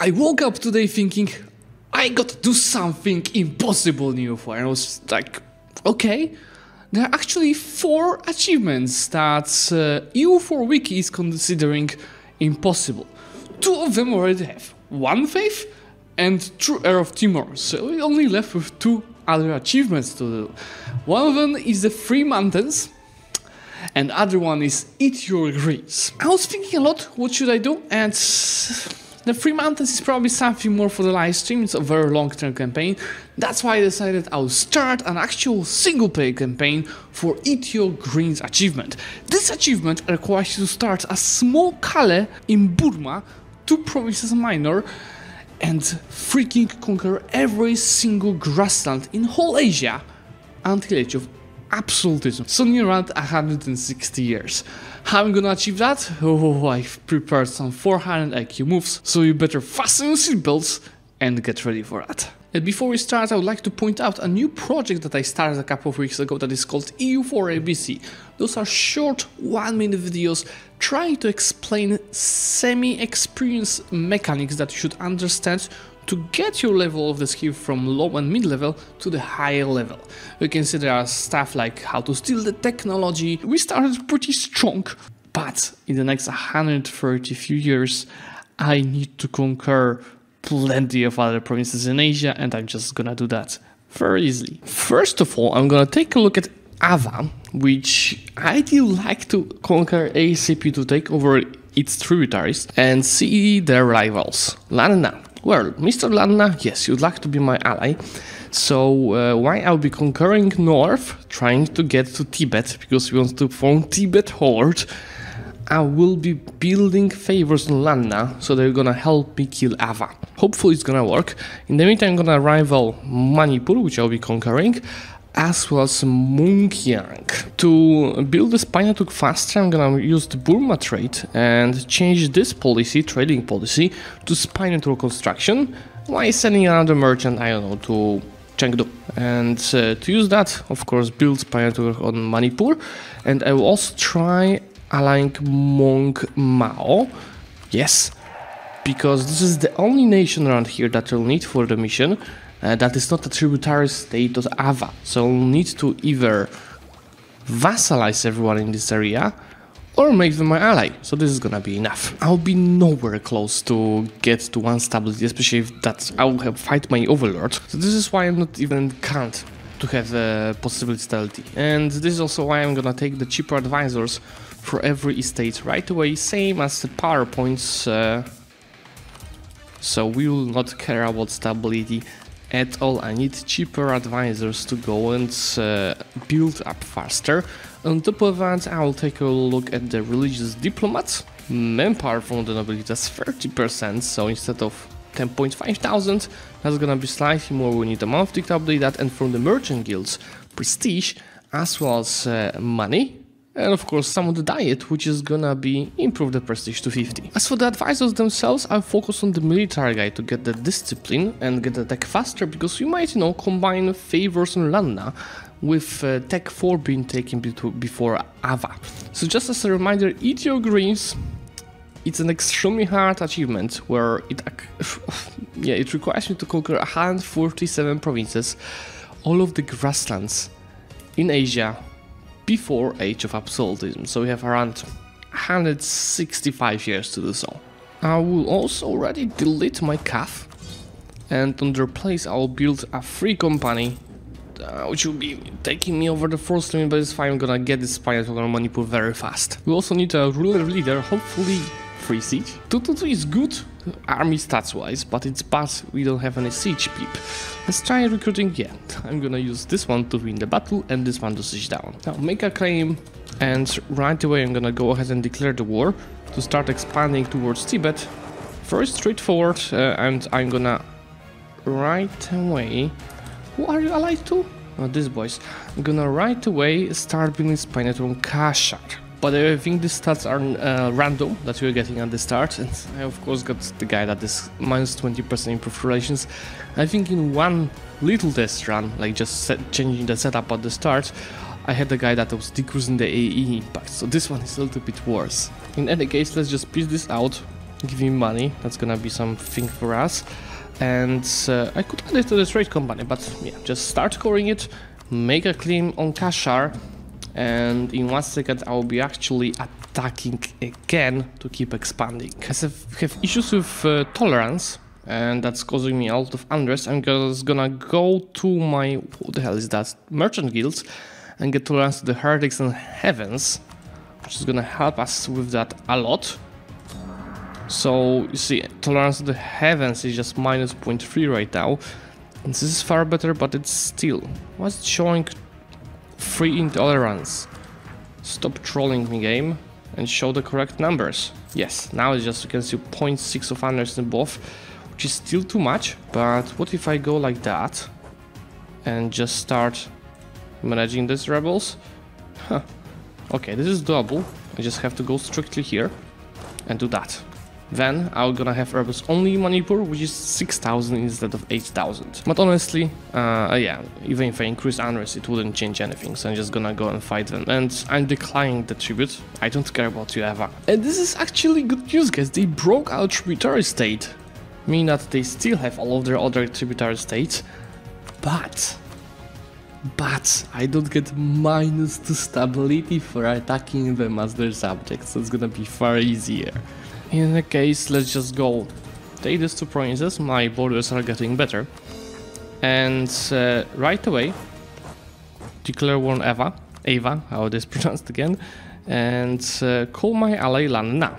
I woke up today thinking, I got to do something impossible new for, and I was like, okay, there are actually 4 achievements that EU4 Wiki is considering impossible. 2 of them already have one faith and True Heir of Timor, so we only left with 2 other achievements to do. One of them is the Three Mountains, and other one is Eat Your Greens. I was thinking a lot, what should I do, and the Three Mountains is probably something more for the live stream. It's a very long-term campaign. That's why I decided I'll start an actual single-player campaign for Eat Your Greens achievement. This achievement requires you to start a small Kale in Burma, 2 provinces minor, and freaking conquer every single grassland in whole Asia until age of absolutism, so near around 160 years. How am I gonna achieve that? Oh, I've prepared some 400 IQ moves, so you better fasten your seatbelts and get ready for that. And before we start, I would like to point out a new project that I started a couple of weeks ago that is called EU4ABC. Those are short 1-minute videos trying to explain semi-experience mechanics that you should understand to get your level of the skill from low and mid level to the higher level. You can see there are stuff like how to steal the technology. We started pretty strong, but in the next 130 few years, I need to conquer plenty of other provinces in Asia, and I'm just gonna do that very easily. First of all, I'm gonna take a look at Ava, which I do like to conquer ACP to take over its tributaries and see their rivals. Lanna. Well, Mr. Lanna, yes, you'd like to be my ally, so why I'll be conquering north, trying to get to Tibet, because we want to form Tibet Horde. I will be building favors on Lanna, so they're gonna help me kill Ava. Hopefully it's gonna work. In the meantime, I'm gonna rival Manipur, which I'll be conquering, as well as Mung Yang. To build this Pinetuk faster, I'm gonna use the Burma trade and change this policy, trading policy, to Pinetuk construction, while sending another merchant, I don't know, to Chengdu. And to use that, of course, build Pinetuk on Manipur, and I will also try allying Mong Mao, yes, because this is the only nation around here that you'll need for the mission. That is not a tributary state of Ava, so we'll need to either vassalize everyone in this area or make them my ally, so this is gonna be enough. I'll be nowhere close to get to one stability, especially if that I will fight my overlord, so this is why I'm not even count to have a possible stability. And this is also why I'm gonna take the cheaper advisors for every estate right away, same as the PowerPoints, so we will not care about stability at all. I need cheaper advisors to go and build up faster. On top of that, I will take a look at the religious diplomats. Manpower from the nobility, that's 30%, so instead of 10,500, that's gonna be slightly more. We need a monthly to update that. And from the merchant guilds, prestige as well as money, and of course some of the diet, which is gonna be improve the prestige to 50. As for the advisors themselves, I'll focus on the military guy to get the discipline and get the tech faster, because you might, you know, combine favors on Lanna with tech 4 being taken before Ava. So just as a reminder, Eat Your Greens, it's an extremely hard achievement where it yeah, it requires me to conquer 147 provinces, all of the grasslands in Asia before Age of Absolutism, so we have around 165 years to do so. I will also already delete my calf, and on their place I will build a free company, which will be taking me over the force limit, but it's fine, I'm gonna get this Pineapple Manipur very fast. We also need a ruler leader, hopefully free siege. 2-2-2 is good army stats wise, but it's bad we don't have any siege peep. Let's try recruiting. Yeah, I'm gonna use this one to win the battle and this one to siege down. Now make a claim, and right away I'm gonna go ahead and declare the war to start expanding towards Tibet. Very straightforward, and I'm gonna right away... Who are you allied to? Oh, these boys. I'm gonna right away start building this planet from Kashar. But I think these stats are random that we're getting at the start, and I of course got the guy that is minus 20% improved relations. I think in one little test run, like just changing the setup at the start, I had the guy that was decreasing the AE impact, so this one is a little bit worse. In any case, let's just piece this out, give me money. That's gonna be something for us. And I could add it to the trade company, but yeah, just start coring it, make a claim on Kashar, and in 1 second I'll be actually attacking again to keep expanding. As I have issues with tolerance, and that's causing me a lot of unrest, I'm just gonna go to my, what the hell is that, merchant guilds, and get tolerance to the heretics and heavens, which is gonna help us with that a lot. So, you see, tolerance to the heavens is just minus 0.3 right now. And this is far better, but it's still... What's it showing? 3 intolerance. Stop trolling me, game, and show the correct numbers. Yes, now it's just, you can see 0.6 of unrest in both, which is still too much. But what if I go like that and just start managing these rebels? Huh. Okay, this is doable. I just have to go strictly here and do that. Then I'm gonna have rebels only in Manipur, which is 6,000 instead of 8,000. But honestly, yeah, even if I increase unrest, it wouldn't change anything, so I'm just gonna go and fight them. And I'm declining the tribute. I don't care about you, Ava. And this is actually good news, guys. They broke our tributary state, meaning that they still have all of their other tributary states, but I don't get minus to stability for attacking them as their subjects, so it's gonna be far easier. In that case, let's just go take these two provinces. My borders are getting better, and right away declare war on Ava, how it is pronounced again, and call my ally Lanna.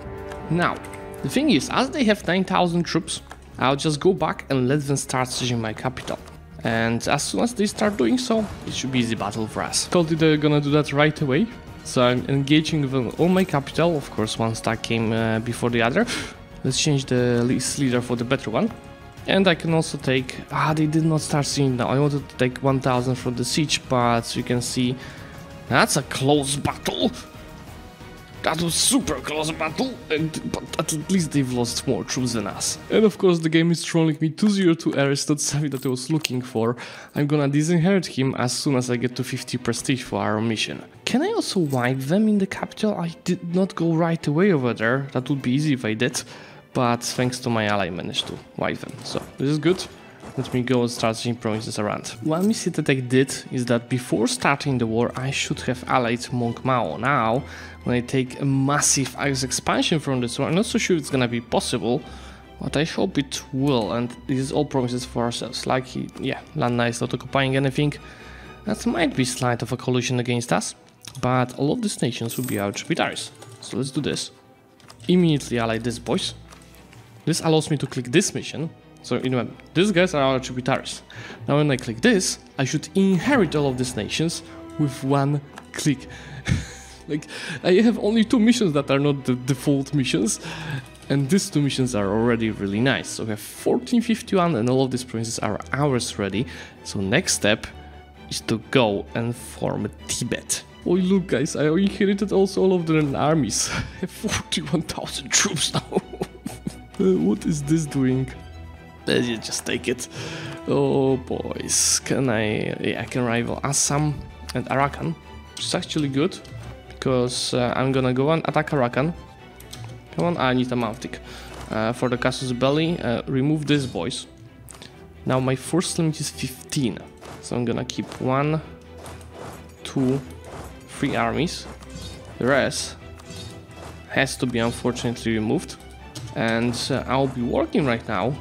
Now, the thing is, as they have 9,000 troops, I'll just go back and let them start sieging my capital. And as soon as they start doing so, it should be easy battle for us. Told you they're gonna do that right away. So I'm engaging them on my capital. Of course, one stack came before the other. Let's change the least leader for the better one. And I can also take... Ah, they did not start sieging now. I wanted to take 1,000 from the siege, but you can see... That's a close battle. That was super close battle, but at least they've lost more troops than us. And of course the game is trolling me 2-0 to Eris, not something that I was looking for. I'm gonna disinherit him as soon as I get to 50 prestige for our mission. Can I also wipe them in the capital? I did not go right away over there, that would be easy if I did. But thanks to my ally I managed to wipe them, so this is good. Let me go and start seeing provinces around. One mistake that I did is that before starting the war I should have allied Mong Mao. Now, when I take a massive ice expansion from this war, I'm not so sure it's gonna be possible, but I hope it will, and this is all promises for ourselves. Like, yeah, Lanna is not occupying anything. That might be slight of a collusion against us, but all of these nations will be our tributaries. So let's do this. Immediately ally these boys. This allows me to click this mission. So, you know, these guys are our tributaries. Now, when I click this, I should inherit all of these nations with one click. Like, I have only two missions that are not the default missions, and these two missions are already really nice. So, we have 1451, and all of these provinces are ours ready. So, next step is to go and form Tibet. Oh, look, guys, I inherited also all of their armies. I have 41,000 troops now. What is this doing? You just take it. Oh boys, can I... Yeah, I can rival Assam and Arakan, which is actually good, because I'm gonna go and attack Arakan. Come on, I need a mountic. For the Casus Belli, remove these boys. Now my force limit is 15, so I'm gonna keep 1, 2, 3 armies. The rest has to be unfortunately removed, and I'll be working right now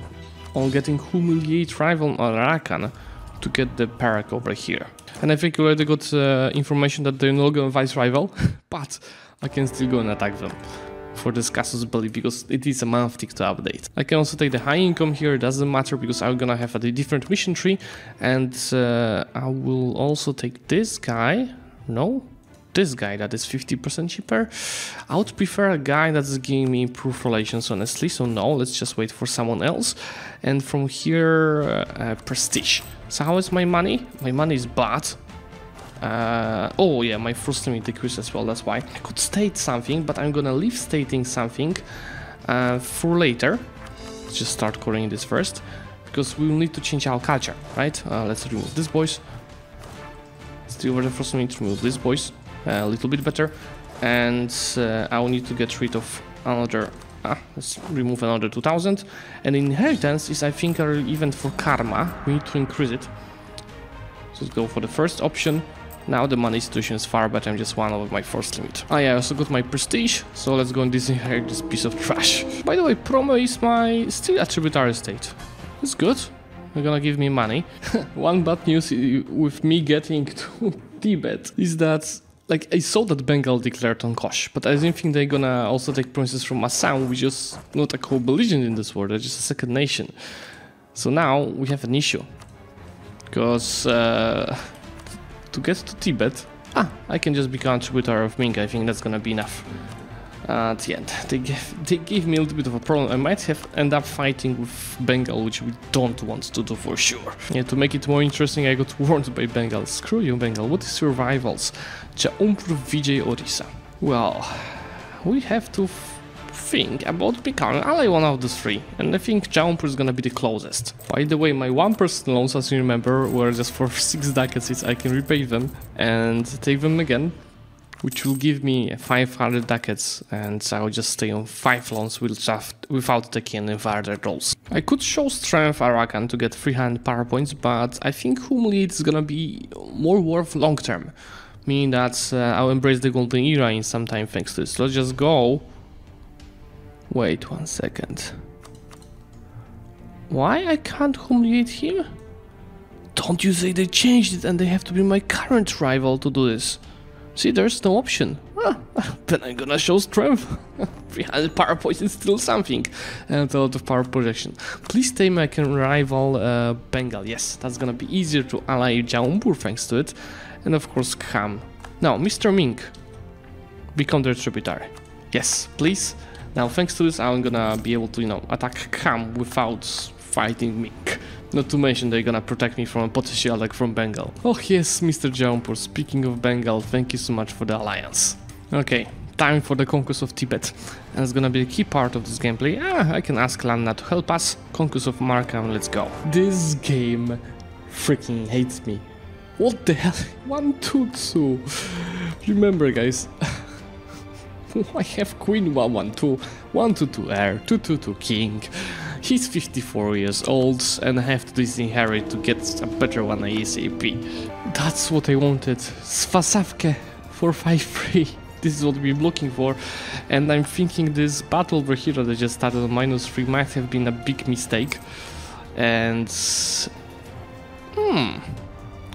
on getting humiliate rival Arakan to get the parak over here. And I think we already got information that they're not gonna vice rival, but I can still go and attack them for this Casus Belli, because it is a monthtic to update. I can also take the high income here, it doesn't matter, because I'm gonna have a different mission tree, and I will also take this guy, no? This guy that is 50% cheaper. I would prefer a guy that is giving me improved relations, honestly, so no, let's just wait for someone else. And from here, prestige. So how is my money? My money is bad. Oh yeah, my first limit decreased as well, that's why. I could state something, but I'm gonna leave stating something for later. Let's just start coring this first, because we will need to change our culture, right? Let's remove these boys. Still over the first limit, remove these boys. A little bit better, and I will need to get rid of another Let's remove another 2000. And inheritance is, I think, our event for karma. We need to increase it. So let's go for the first option. Now the money situation is far better. I'm just one over my first limit. Ah yeah, I also got my prestige. So let's go and disinherit this piece of trash. By the way, Promo is my still a tributary state. That's good. They're gonna give me money. One bad news with me getting to Tibet is that, like, I saw that Bengal declared on Kosh, but I didn't think they're gonna also take provinces from Assam, which is not a co-belligerent in this war, they're just a second nation. So now we have an issue. Because to get to Tibet, I can just become a tributary of Ming. I think that's gonna be enough. At the end, they gave me a little bit of a problem. I might have end up fighting with Bengal, which we don't want to do for sure. Yeah, to make it more interesting, I got warned by Bengal. Screw you, Bengal. What is your rivals? Jaunpur, Vijay, Orisa. Well, we have to think about becoming ally one of the three, and I think Jaunpur is gonna be the closest. By the way, my 1% loans, as you remember, were just for 6 ducats. I can repay them and take them again, which will give me 500 ducats, and I will just stay on 5 loans without taking any further goals. I could show strength Arakan to get 300 power points, but I think Humli is gonna be more worth long term, meaning that I'll embrace the golden era in some time thanks to this. Let's just go. Wait 1 second. Why I can't Humli here? Don't you say they changed it and they have to be my current rival to do this? See, there's no option. Then I'm gonna show strength. 300 power points is still something. And a lot of power projection. Please tell me I can rival Bengal. Yes, that's gonna be easier to ally Jaunpur thanks to it. And of course Kham. Now, Mr. Ming, become their tributary. Yes, please. Now, thanks to this, I'm gonna be able to, you know, attack Kham without fighting Ming. Not to mention they're gonna protect me from a potential attack from Bengal. Oh yes, Mr. Jaunpur, speaking of Bengal, thank you so much for the alliance. Okay, time for the conquest of Tibet. And it's gonna be a key part of this gameplay. I can ask Lanna to help us. Conquest of Markham, let's go. This game freaking hates me. What the hell? 1-2-2. Remember, guys. I have queen 1-1-2, 1-2-2 heir, 2-2-2 king. He's 54 years old and I have to disinherit to get a better one ASAP. That's what I wanted. Swasavke 453. This is what we're looking for. And I'm thinking this battle over here that I just started on -3 might have been a big mistake. And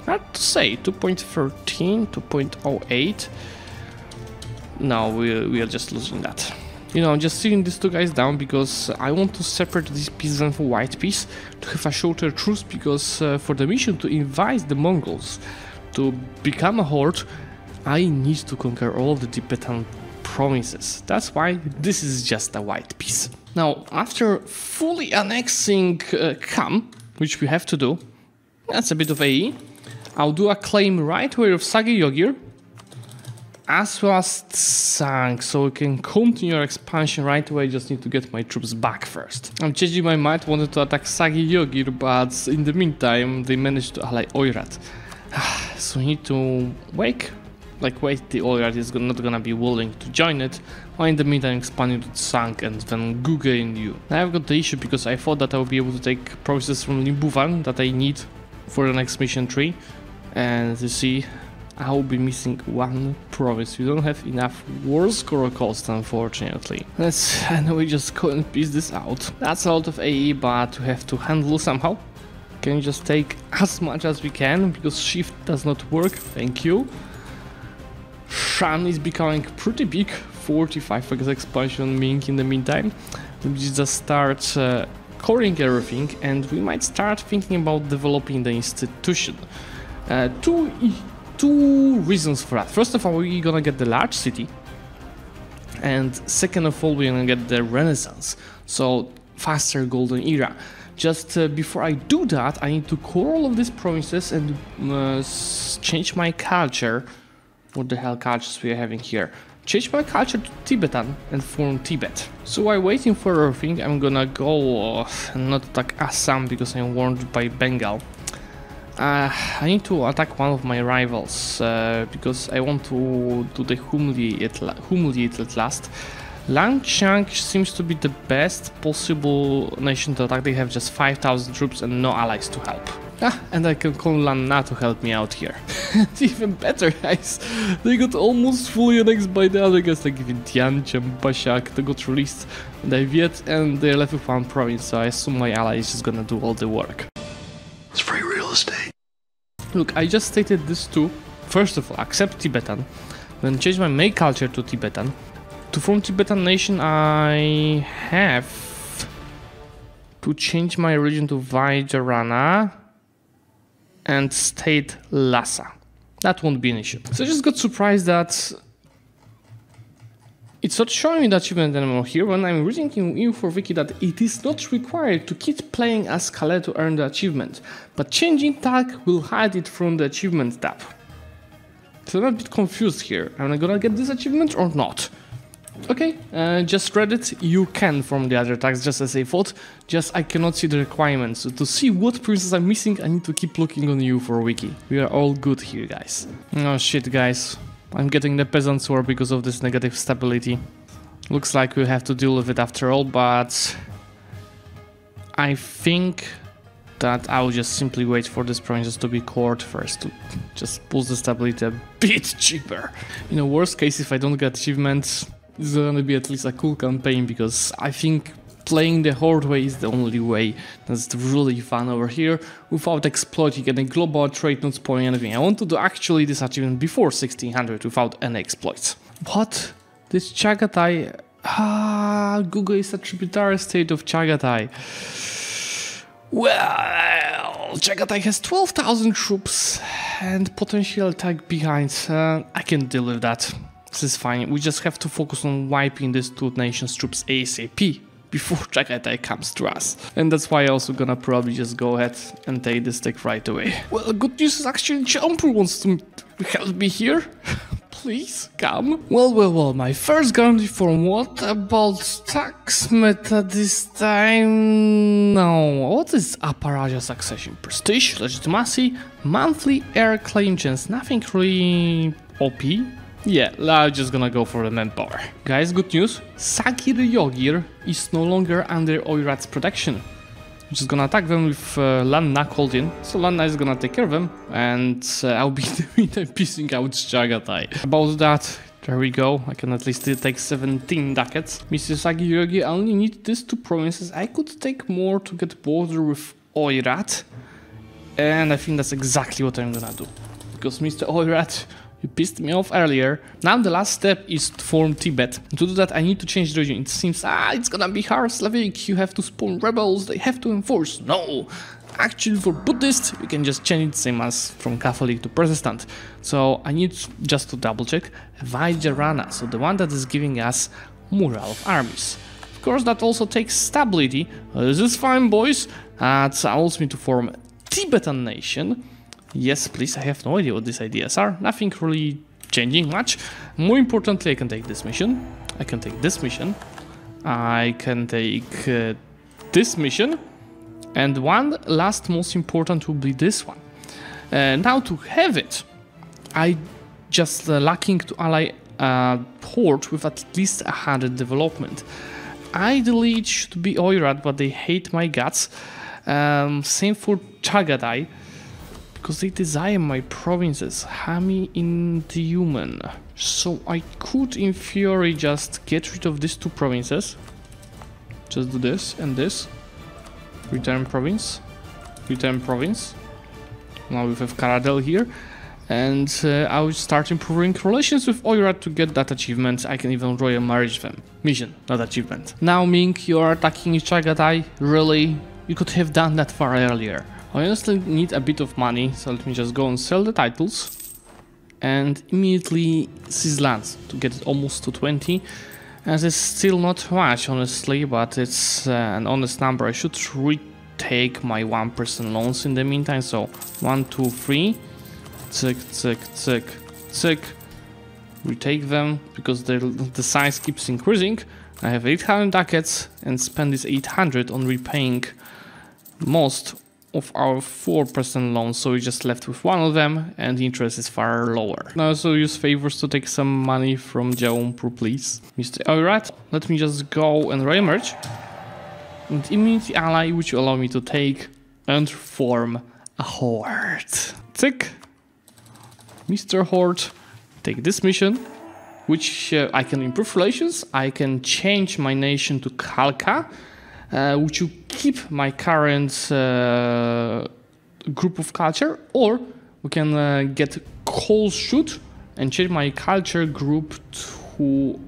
hard to say. 2.13, 2.08. No, we are just losing that. You know, I'm just sitting these two guys down because I want to separate this piece from the white piece to have a shorter truce, because for the mission to invite the Mongols to become a horde, I need to conquer all the Tibetan provinces. That's why this is just a white piece. Now, after fully annexing Kham, which we have to do, that's a bit of AE, I'll do a claim right away of Sagi Yogir, as well as Tsang, so we can continue our expansion right away. I just need to get my troops back first. I'm changing my mind, wanted to attack Sagi Yogir, but in the meantime they managed to ally Oirat. So we need to wait, the Oirat is not gonna be willing to join it, or in the meantime expanding to Tsang and then Guge and you. Now I've got the issue because I thought that I would be able to take provinces from Lubuvan that I need for the next mission tree, and you see, I'll be missing one province. We don't have enough war score cost, unfortunately. And we just couldn't piece this out. That's a lot of AE, but we have to handle somehow. Can you just take as much as we can, because shift does not work, thank you. Shan is becoming pretty big, 45x expansion Ming in the meantime. We just start coring everything, and we might start thinking about developing the institution. Two reasons for that. First of all, we're gonna get the large city, and second of all, we're gonna get the Renaissance, so faster golden era. Just before I do that, I need to core all of these provinces and change my culture. What the hell cultures we are having here? Change my culture to Tibetan and form Tibet. So while waiting for everything, I'm gonna go and not attack Assam because I'm warned by Bengal. I need to attack one of my rivals because I want to do the humiliate at last. Lan Chang seems to be the best possible nation to attack. They have just 5,000 troops and no allies to help. Ah, and I can call Lanna to help me out here. Even better, guys. They got almost fully annexed by the other guys, like Vientiane, Bashak. They got released by Viet and they're left with one province, so I assume my ally is just gonna do all the work. It's free real estate. Look, I just stated this too. First of all, accept Tibetan, then change my Mei culture to Tibetan. To form Tibetan nation, I have to change my religion to Vajrayana and state Lhasa. That won't be an issue. So I just got surprised that it's not showing me the achievement anymore here when I'm reading in EU4Wiki that it is not required to keep playing as Kale to earn the achievement, but changing tag will hide it from the achievement tab. So I'm a bit confused here. Am I gonna get this achievement or not? Okay, just read it. You can form the other tags just as I thought, just I cannot see the requirements. So to see what princess I'm missing, I need to keep looking on EU4Wiki. We are all good here, guys. Oh shit, guys. I'm getting the Peasants' War because of this negative stability. Looks like we have to deal with it after all, but I think that I'll just simply wait for this province to be cored first to just pull the stability a bit cheaper. In a worst case, if I don't get achievements, it's gonna be at least a cool campaign, because I think playing the Horde way is the only way that's really fun over here without exploiting any global trade, not spoiling anything. I want to do actually this achievement before 1600 without any exploits. What? This Chagatai... Ah, Guge is a tributary state of Chagatai. Well, Chagatai has 12,000 troops and potential attack behind. I can deal with that. This is fine, we just have to focus on wiping these two nations' troops ASAP before Chagatai comes to us. And that's why I'm also gonna probably just go ahead and take this tech right away. Well, good news is actually Jaunpur wants to help me here. Please, come. Well, well, well, my first guarantee form. What about tax meta this time? No, what is Aparaja succession? Prestige, legitimacy, monthly air claim chance, nothing really OP. Yeah, I'm just gonna go for the manpower. Guys, good news, Sagi Yogir is no longer under Oirat's protection. I'm just gonna attack them with Lanna called in, so Lanna is gonna take care of them, and I'll be piecing out Chagatai. About that, there we go, I can at least take 17 ducats. Mr. Sagi Yogir, I only need these two provinces, I could take more to get border with Oirat, and I think that's exactly what I'm gonna do, because Mr. Oirat, you pissed me off earlier. Now the last step is to form Tibet. To do that, I need to change the region. It seems, it's gonna be hard, Slavic. You have to spawn rebels, they have to enforce. No! Actually, for Buddhist, you can just change it, same as from Catholic to Protestant. So I need, just to double check, Vajrayana, so the one that is giving us morale of armies. Of course, that also takes stability. This is fine, boys. That allows me to form a Tibetan nation. Yes, please, I have no idea what these ideas are. Nothing really changing much. More importantly, I can take this mission. I can take this mission. I can take this mission. And one last most important will be this one. Now to have it, I just lacking to ally Horde with at least 100 development. Ideally, it should be Oirat, but they hate my guts. Same for Chagatai, because they desire my provinces, Hami Indiuman. So I could in theory just get rid of these two provinces. Just do this and this. Return province. Return province. Now we have Karadel here. And I will start improving relations with Oirat to get that achievement. I can even royal marriage them. Mission, not achievement. Now Ming, you are attacking Chagatai? Really? You could have done that far earlier. I honestly need a bit of money, so let me just go and sell the titles and immediately seize lands to get it almost to 20, as it's still not much honestly, but it's an honest number. I should retake my 1% loans in the meantime, so 1, 2, 3, tick, tick, tick, tick, retake them, because the size keeps increasing. I have 800 ducats and spend this 800 on repaying most of our 4% loans, so we're just left with one of them and the interest is far lower. Now, so use favors to take some money from Jaunpur, please. Mr. Oirat, let me just go and remerge. And immunity ally, which you allow me to take and form a horde. Tick. Mr. Horde, take this mission, which I can improve relations. I can change my nation to Kalka, which you keep my current group of culture, or we can get coal shoot and change my culture group to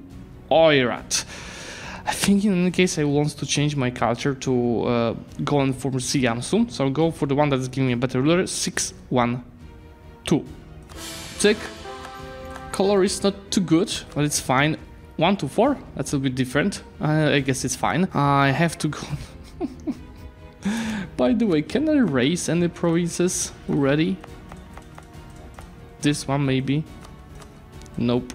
Oirat. I think in any case I want to change my culture to go and form Siam soon, so I'll go for the one that's giving me a better ruler, 612. Tick. Color is not too good, but it's fine. 1 to 4, that's a bit different. I guess it's fine. I have to go. By the way, can I erase any provinces already? This one maybe. Nope.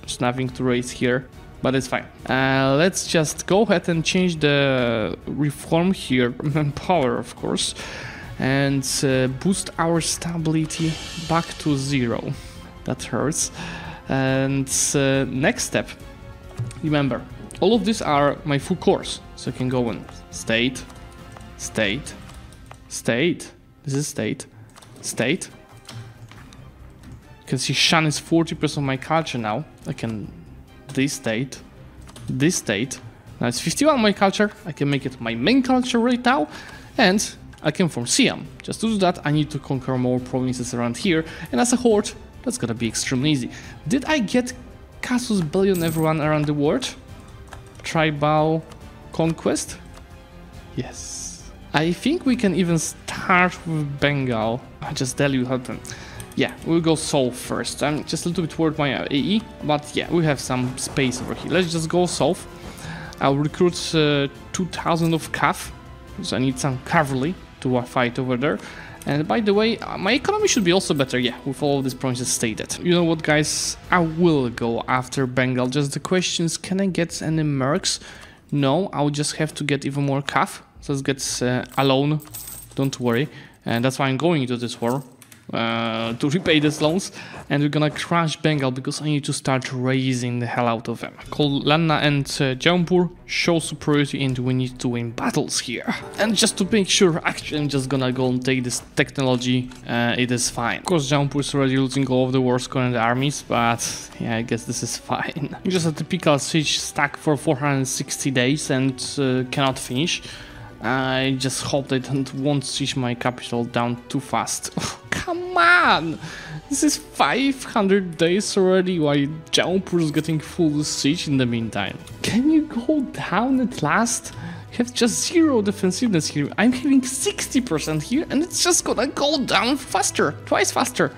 There's nothing to erase here, but it's fine. Let's just go ahead and change the reform here, manpower of course, and boost our stability back to 0. That hurts. And next step, remember, all of these are my full course, so I can go on state, state, state, this is state, state. You can see Shan is 40% of my culture now. I can this state, now it's 51 of my culture. I can make it my main culture right now, and I can form Siam. Just to do that, I need to conquer more provinces around here, and as a horde, that's gonna be extremely easy. Did I get Casus Belli on everyone around the world? Tribal conquest? Yes. I think we can even start with Bengal. I just tell you how to. Yeah, we'll go south first. I'm just a little bit worried my AE, but yeah, we have some space over here. Let's just go south. I'll recruit 2,000 of Cav, so I need some cavalry to fight over there. And by the way, my economy should be also better, yeah, with all of these promises stated. You know what, guys? I will go after Bengal. Just the question is, can I get any mercs? No, I'll just have to get even more calf. So let's get alone, don't worry. And that's why I'm going into this war, to repay these loans. And we're gonna crush Bengal, because I need to start raising the hell out of them. Call Lanna and Jaunpur, show superiority, and we need to win battles here. And just to make sure, actually I'm just gonna go and take this technology, it is fine. Of course Jaunpur is already losing all of the wars current armies, but yeah, I guess this is fine. Just a typical siege stack for 460 days and cannot finish. I just hope they don't want to siege my capital down too fast. Come on! This is 500 days already while Jaunpur is getting full siege in the meantime. Can you go down at last? You have just 0 defensiveness here. I'm having 60% here and it's just gonna go down faster, twice faster.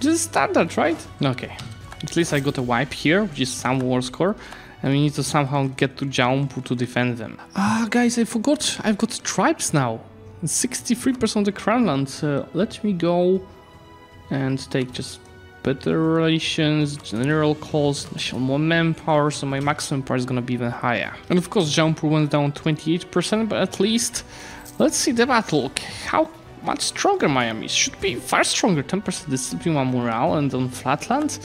Just standard, right? Okay. At least I got a wipe here, which is some war score. And we need to somehow get to Jaunpur to defend them. Ah, guys, I forgot. I've got tribes now. 63% of the crown land. Let me go and take just better relations, general calls, more manpower, so my maximum power is gonna be even higher. And of course, Jaunpur went down 28%, but at least let's see the battle. How much stronger Miami should be? Far stronger. 10% discipline, morale, and on flatland.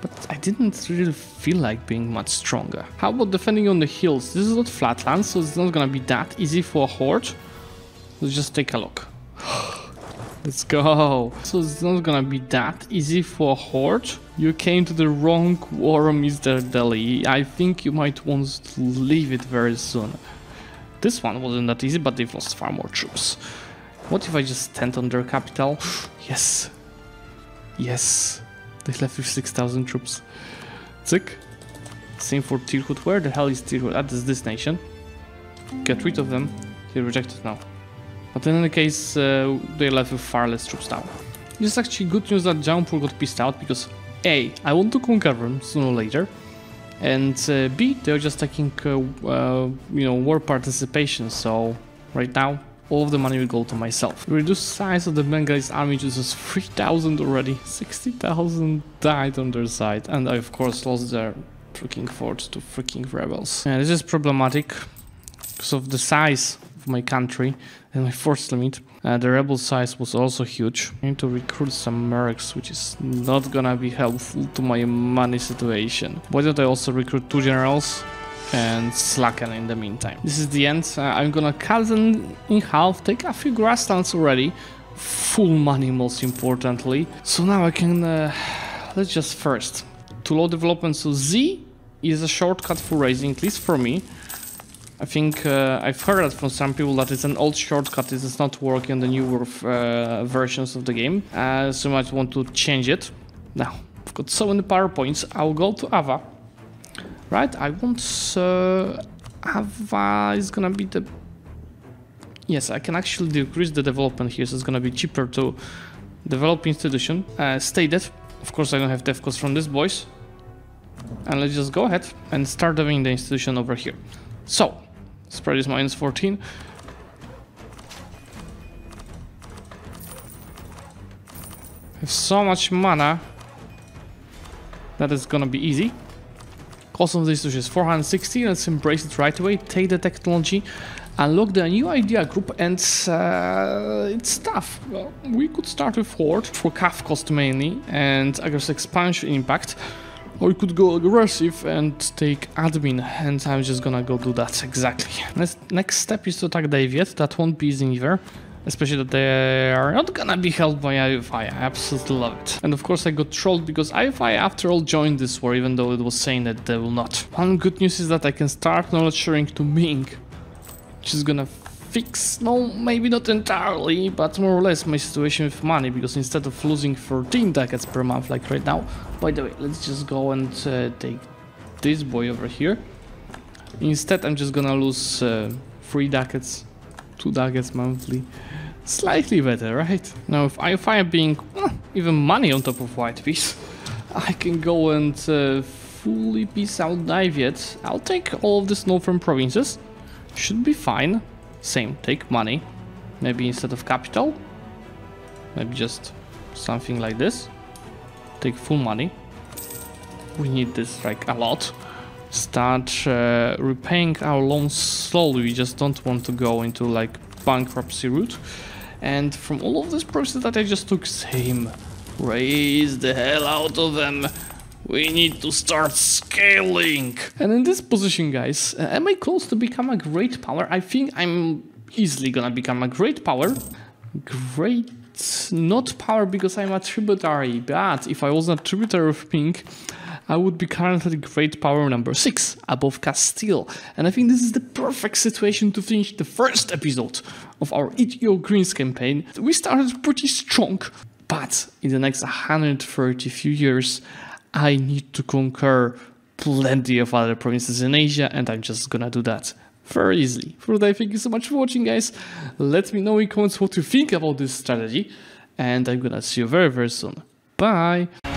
But I didn't really feel like being much stronger. How about defending on the hills? This is not flatland, so it's not gonna be that easy for a horde. Let's just take a look. Let's go. So it's not gonna be that easy for a horde. You came to the wrong war, Mr. Delhi. I think you might want to leave it very soon. This one wasn't that easy, but they've lost far more troops. What if I just stand on their capital? Yes. Yes. They left with 6,000 troops. Sick. Same for Tirhut. Where the hell is Tirhut? That is this nation. Get rid of them. They're rejected now. But in any case, they left with far less troops now. This is actually good news that Jaunpur got pissed out, because A, I want to conquer them sooner or later, and B, they're just taking you know, war participation, so right now all of the money will go to myself. Reduced size of the Bengalis army to just 3,000 already. 60,000 died on their side. And I, of course, lost their freaking fort to freaking rebels. Yeah, this is problematic because of the size of of my country and my force limit. The rebel size was also huge. I need to recruit some mercs, which is not gonna be helpful to my money situation. Why don't I also recruit 2 generals? And slacken in the meantime. This is the end. I'm gonna cut them in half, take a few grasslands already. Full money, most importantly. So now I can... let's just first. To low development, so Z is a shortcut for raising, at least for me. I think I've heard that from some people that it's an old shortcut. It is not working on the newer versions of the game. So you might want to change it. Now, I've got so many PowerPoints. I'll go to Ava. Right, I want Ava is gonna be the... Yes, I can actually decrease the development here, so it's gonna be cheaper to develop institution. Stay dead. Of course, I don't have dev costs from these boys. And let's just go ahead and start doing the institution over here. So, spread is -14. I have so much mana that it's gonna be easy. Cost of this is 460, let's embrace it right away, take the technology, unlock the new idea group, and it's tough. Well, we could start with Horde for calf cost mainly, and aggressive expansion impact, or we could go aggressive and take admin, and I'm just gonna go do that, exactly. Next step is to attack Viet. That won't be easy either. Especially that they are not gonna be helped by IFI. I absolutely love it. And of course I got trolled because IFI after all joined this war, even though it was saying that they will not. One good news is that I can start knowledge sharing to Ming, which is gonna fix, no, maybe not entirely, but more or less my situation with money, because instead of losing 13 ducats per month like right now. By the way, let's just go and take this boy over here. Instead I'm just gonna lose 3 ducats. 2 ducats monthly. Slightly better, right? Now, if I am being even money on top of white piece, I can go and fully piece out Viet. I'll take all of these northern provinces. Should be fine. Same, take money. Maybe instead of capital. Maybe just something like this. Take full money. We need this like a lot. Start repaying our loans slowly. We just don't want to go into like bankruptcy route. And from all of this process that I just took, same, raise the hell out of them. We need to start scaling. And in this position, guys, am I close to become a great power? I think I'm easily gonna become a great power. Great, not power, because I'm a tributary, but if I was a tributary of Pink, I would be currently great power number 6 above Castile, and I think this is the perfect situation to finish the first episode of our Eat Your Greens campaign. We started pretty strong, but in the next 130 few years, I need to conquer plenty of other provinces in Asia, and I'm just gonna do that very easily. For today, thank you so much for watching, guys. Let me know in comments what you think about this strategy, and I'm gonna see you very, very soon. Bye!